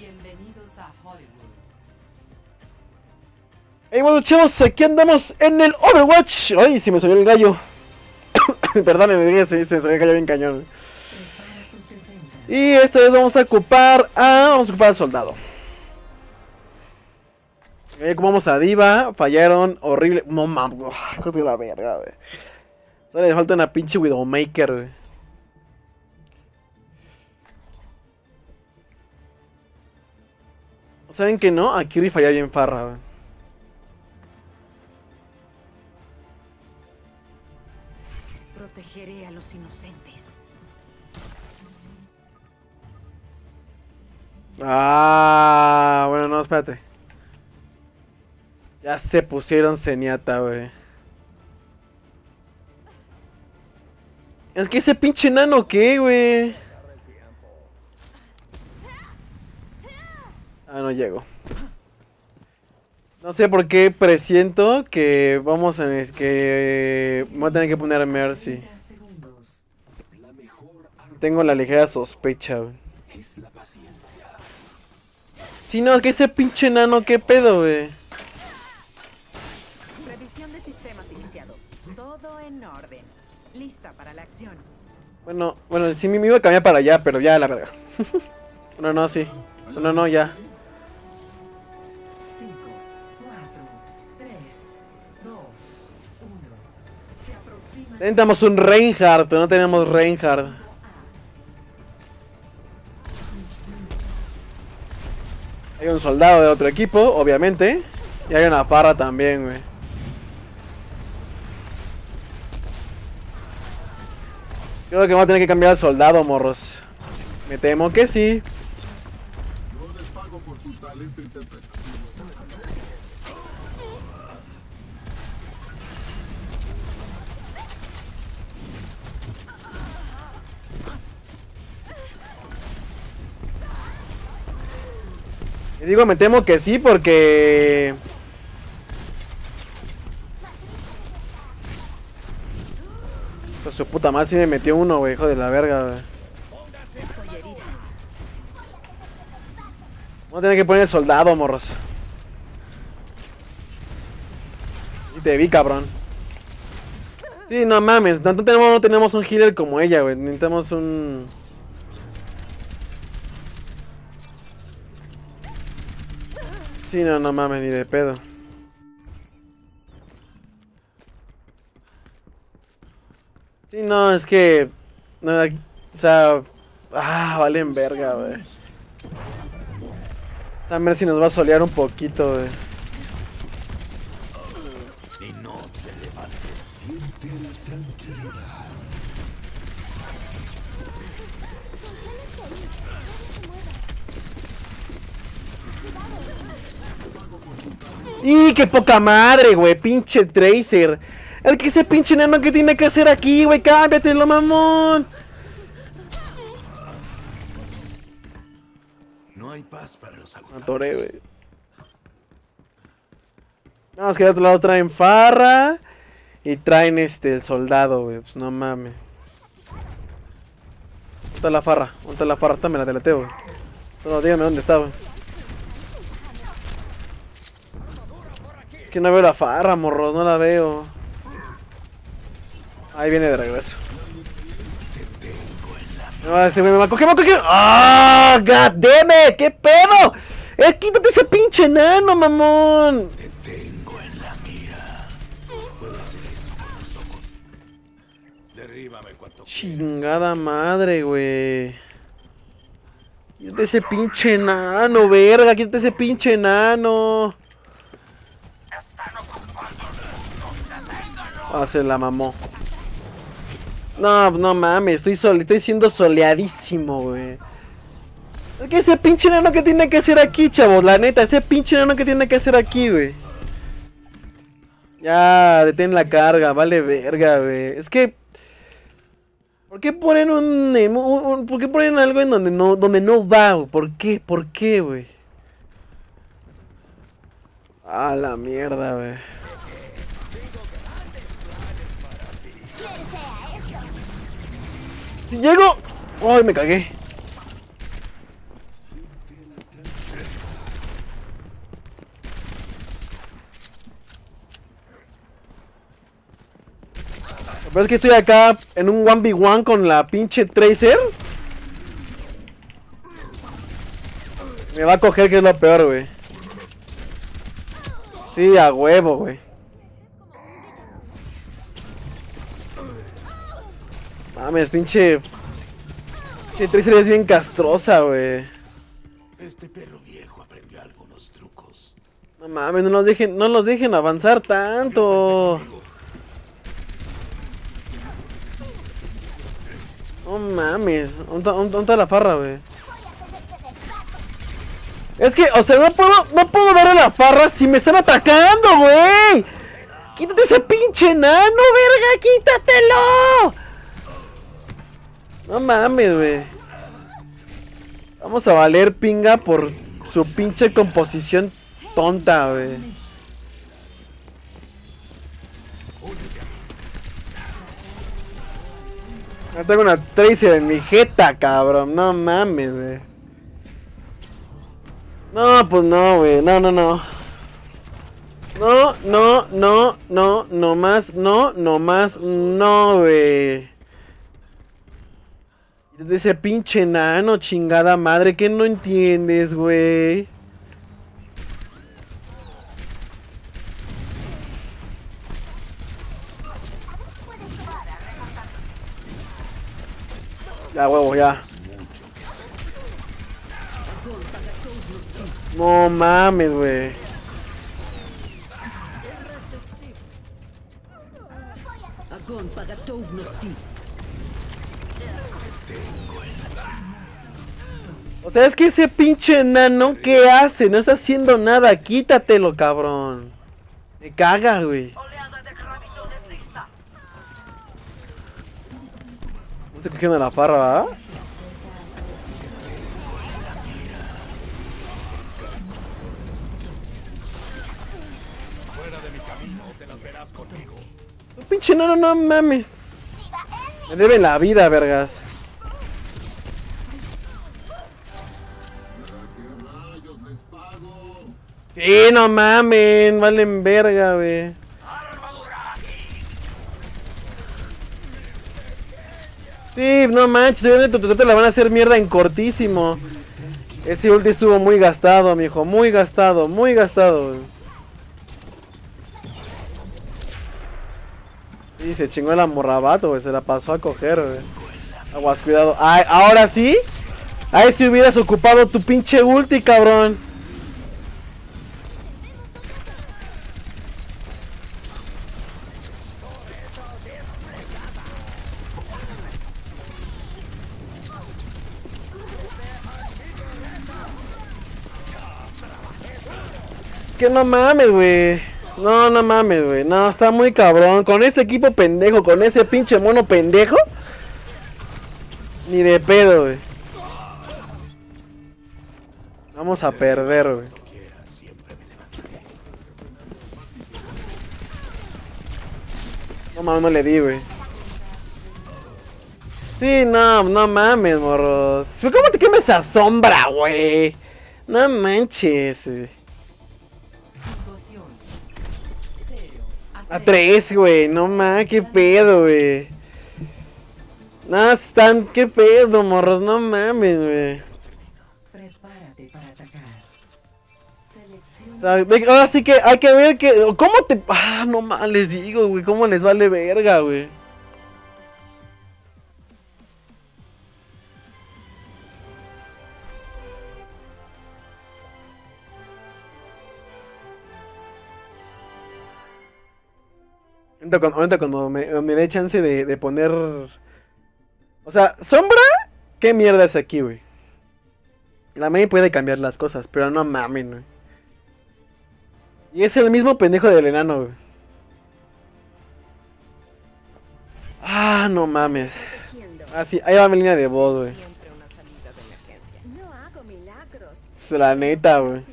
Bienvenidos a Hollywood. Hey, bueno, chavos, aquí andamos en el Overwatch. Ay, se me salió el gallo. Perdónenme, se me salió el gallo bien cañón. Y esta vez vamos a ocupar al Soldado. Ocupamos a D.Va, fallaron, horrible. No mames, cosa de la verga, güey. Solo le falta una pinche Widowmaker, güey. ¿Saben que no? A Kiri falla bien Pharah, güey. Protegeré a los inocentes. Ah, bueno, no, espérate. Ya se pusieron Zenyatta, güey. Es que ese pinche enano, ¿qué, güey? Ah, no llego. No sé por qué presiento que vamos a... que voy a tener que poner a Mercy. Tengo la ligera sospecha, güey. Sí, no, es que ese pinche enano, ¿qué pedo, güey? Bueno, sí me iba a cambiar para allá, pero ya la verga. No, sí. No, ya. 5, 4, 3, 2, 1. Se aproxima. Tentamos un Reinhardt, pero no tenemos Reinhardt. Hay un soldado de otro equipo, obviamente. Y hay una Pharah también, güey. Creo que vamos a tener que cambiar al soldado, morros. Me temo que sí. Yo les pago por su talento interpretativo. Y digo, me temo que sí porque... su puta madre, si me metió uno, güey, hijo de la verga, güey. Vamos a tener que poner el soldado, morros. Y te vi, cabrón. Sí, no mames, no tenemos un healer como ella, güey. Necesitamos un... sí, no mames, ni de pedo. Sí, no, es que... no, o sea... ah, valen verga, güey. A ver si nos va a solear un poquito, güey. Y no te levantes, siente la tranquilidad. ¡Y qué poca madre, güey! Pinche Tracer. Es que ese pinche nano que tiene que hacer aquí, güey, cámbiatelo, mamón. No hay paz para los agotados. Me atoré, güey. Nada más que de otro lado traen Pharah y traen el soldado, güey. Pues no mames. ¿Dónde está la Pharah? ¿Dónde está la Pharah? Está, me la deleteo, güey. No, dígame dónde está, güey. Es que no veo la Pharah, morro, no la veo. Ahí viene de regreso. No, ese me va a coger, me va a coger. ¡Ah! ¡Oh, God damn it! ¡Qué pedo! ¡Quítate ese pinche enano, mamón! Te tengo en la mira. Puedo hacer eso con los ojos. Derríbame cuanto chingada quieras. Madre, güey. Quítate ese pinche enano, verga. Quítate ese pinche enano. Ah, se la mamó. No mames, estoy siendo soleadísimo, güey. Es que ese pinche enano que tiene que hacer aquí, chavos, la neta, ese pinche enano que tiene que hacer aquí, güey. Ya, detén la carga, vale verga, güey. Es que... ¿por qué ponen por qué ponen algo en donde no va, güey? ¿Por qué, güey? Ah, la mierda, güey. Si llego... ¡ay, me cagué! Pero es que estoy acá en un 1v1 con la pinche Tracer. Me va a coger, que es lo peor, güey. Sí, a huevo, güey. Mames, pinche... Pinche Tracer es bien castrosa, güey. Este perro viejo aprendió algunos trucos. No mames, no los dejen avanzar tanto. No mames, ¿dónde está la Pharah, güey? Es que, o sea, no puedo darle a la Pharah si me están atacando, güey. Quítate ese pinche enano, verga, quítatelo. No mames, güey. Vamos a valer pinga por su pinche composición tonta, güey. Ahora tengo una Tracer en mi jeta, cabrón. No mames, güey. No, pues no, güey, no, güey. De ese pinche nano, chingada madre, que no entiendes, güey. Ya, huevo, ya. No mames, güey. O sea, es que ese pinche enano, ¿qué hace? No está haciendo nada. Quítatelo, cabrón. Me caga, güey. No se cogieron a la Pharah, ¿verdad? Pinche no, no mames. Me deben la vida, vergas. Sí, no mamen, valen verga, wey. Sí, no manches, te la van a hacer mierda en cortísimo. Ese ulti estuvo muy gastado, mijo, muy gastado, wey. Y se chingó el amorrabato, güey. Se la pasó a coger, güey. Aguas, cuidado. Ay, ahora sí. Ahí sí hubieras ocupado tu pinche ulti, cabrón. Que no mames, güey. No mames, güey. No, está muy cabrón. Con este equipo pendejo, con ese pinche mono pendejo. Ni de pedo, güey. Vamos a perder, güey. No mames, no le di, güey. Sí, no mames, morros. ¿Cómo te quemas a Sombra, güey? No manches, güey. A 3, güey, no mames, qué pedo, güey. No, están, qué pedo, morros, no mames, güey. Prepárate para atacar. Selecciona... Ahora sí que hay que ver que... ¿Cómo te...? Ah, no mames, les digo, güey, cómo les vale verga, güey. Ahorita cuando me dé chance de poner... O sea, Sombra, ¿qué mierda es aquí, güey? La main puede cambiar las cosas, pero no mamen, güey. Y es el mismo pendejo del enano, güey. Ah, no mames. Ah, sí, ahí va mi línea de voz, güey. Es la neta, güey.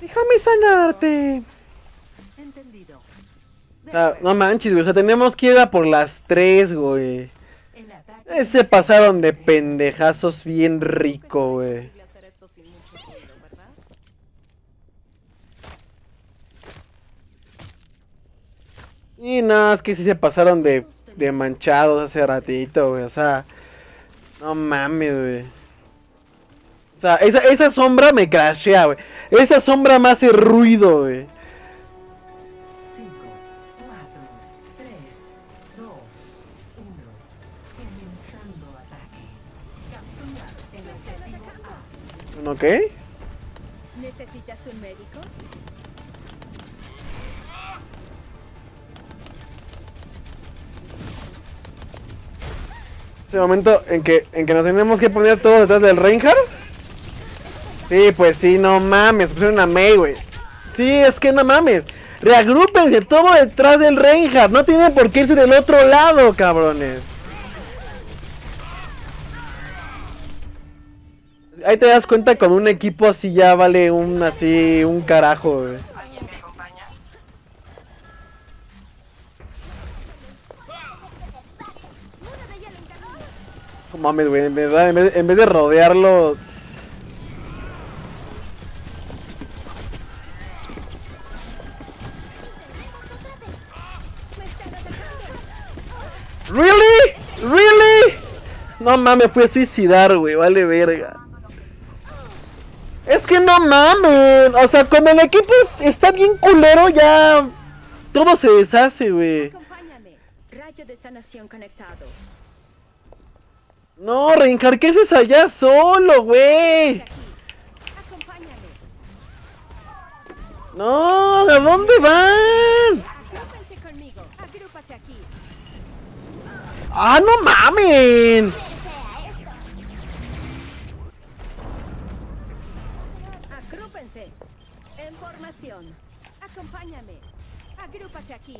Déjame sanarte. Entendido. O sea, no manches, güey. O sea, tenemos que ir a por las 3, güey. Se pasaron de pendejazos bien rico, güey. Y nada, no, es que sí se pasaron de manchados hace ratito, güey. O sea, no mames, güey. O sea, esa sombra me crashea, güey. Esa sombra me hace ruido, güey. 5, 4, 3, 2, 1. Comenzando ataque. Capturado en objetivo A. ¿Un ok? ¿Necesitas un médico? Este momento en que nos tenemos que poner todos detrás del Reinhardt. Sí, pues sí, no mames, pusieron a May, güey. Sí, es que no mames. Reagrúpense, todo detrás del Reinhardt. No tienen por qué irse del otro lado, cabrones. Ahí te das cuenta con un equipo así ya vale un así, un carajo, güey. No mames, güey, en verdad, en vez de rodearlo... ¿Really? ¿Really? No mames, fui a suicidar, güey, vale verga. Es que no mames, o sea, como el equipo está bien culero, ya todo se deshace, güey. No, Reinhardt, ¿qué haces allá solo, güey? No, ¿a dónde van? ¡Ah, no mamen! Agrúpense. En formación. Acompáñame. Agrúpate aquí.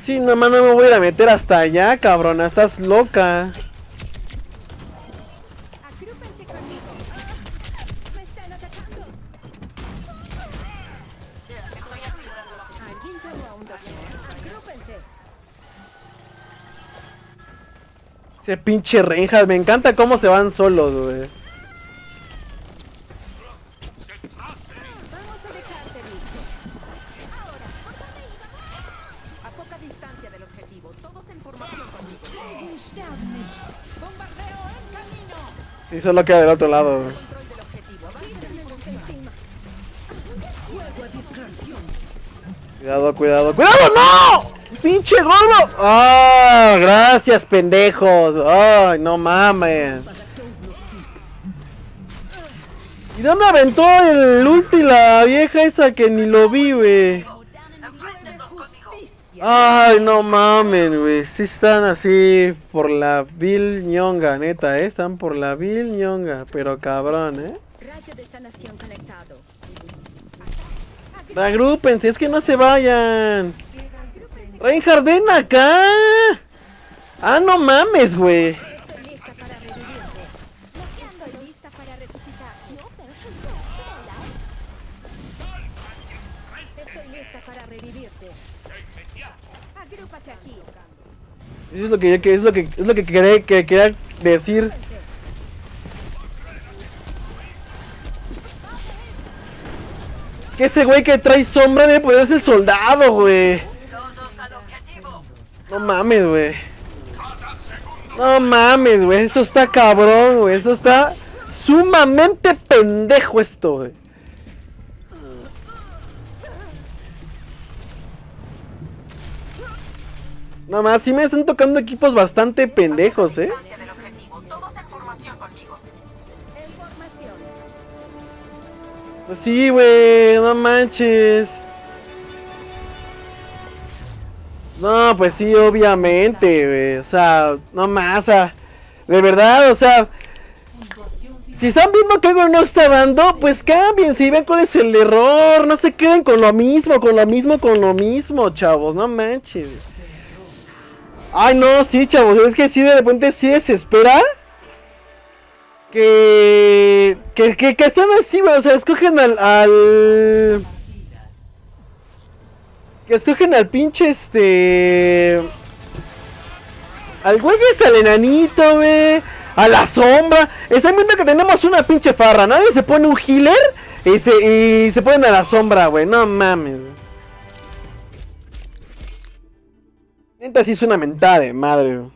Sí, nomás no me voy a ir a meter hasta allá, cabrona. Estás loca. Ese pinche Reinhardt, me encanta cómo se van solos, güey. Y solo queda del otro lado, güey. Cuidado, cuidado, cuidado, no. ¡Pinche gordo! ¡Ah! Oh, gracias, pendejos. ¡Ay, oh, no mames! ¿Y dónde aventó el ulti la vieja esa que ni lo vi, güey? ¡Ay, no mames, güey! Sí están así por la vil ñonga, neta, ¿eh? Están por la vil ñonga, pero cabrón, ¿eh? Agrúpense, es que no se vayan. Reinhardt, ven acá. Ah, no mames, güey. Eso es lo que quería decir. Que ese güey que trae sombra debe poder ser el soldado, güey. No mames, güey. No mames, güey. Esto está cabrón, güey. Esto está sumamente pendejo esto, güey. No más, sí me están tocando equipos bastante pendejos, eh. Pues sí, güey. No manches. No, pues sí, obviamente, güey. O sea, no más, de verdad, o sea, si están viendo que algo no está dando, pues cambien, si ven cuál es el error, no se queden con lo mismo, chavos, no manches. Ay, no, sí, chavos, es que sí, de repente sí desespera que están así, güey, o sea, escogen al... Que escogen al pinche al güey que está el enanito, güey. A la Sombra. Están viendo que tenemos una pinche Pharah. Nadie se pone un healer y se ponen a la Sombra, güey. No mames. Neta sí es una mentada de madre, güey.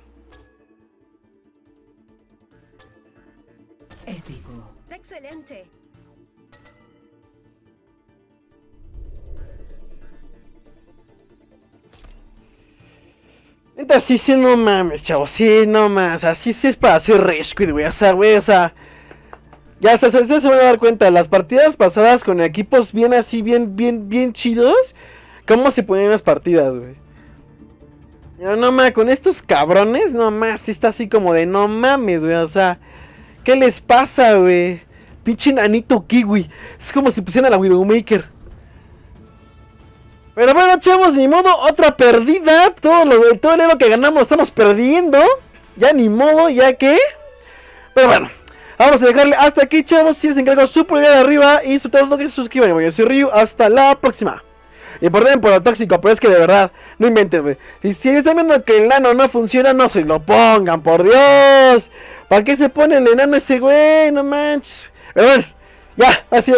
Épico. Excelente. Neta, sí, no mames, chavos, sí, no mames, así sí es para hacer rescue, güey, o sea, ya ustedes se van a dar cuenta, las partidas pasadas con equipos bien así, bien chidos, cómo se ponían las partidas, güey. No mames, con estos cabrones, no mames, sí está así como de no mames, güey, o sea, ¿qué les pasa, güey? Pinche nanito kiwi, es como si pusieran a la Widowmaker. Pero bueno, chavos, ni modo, otra perdida. Todo el dinero que ganamos estamos perdiendo. Ya ni modo, ya que... Pero bueno, vamos a dejarle hasta aquí, chavos. Si les encargo su pulgar arriba y sobre todo que se suscriban. Yo soy Ryu, hasta la próxima. Y perdonen por lo tóxico, pero es que de verdad, no inventen. Y si están viendo que el enano no funciona, no se lo pongan, por Dios. ¿Para qué se pone el enano ese güey? No manches. Pero bueno, ya, ha sido.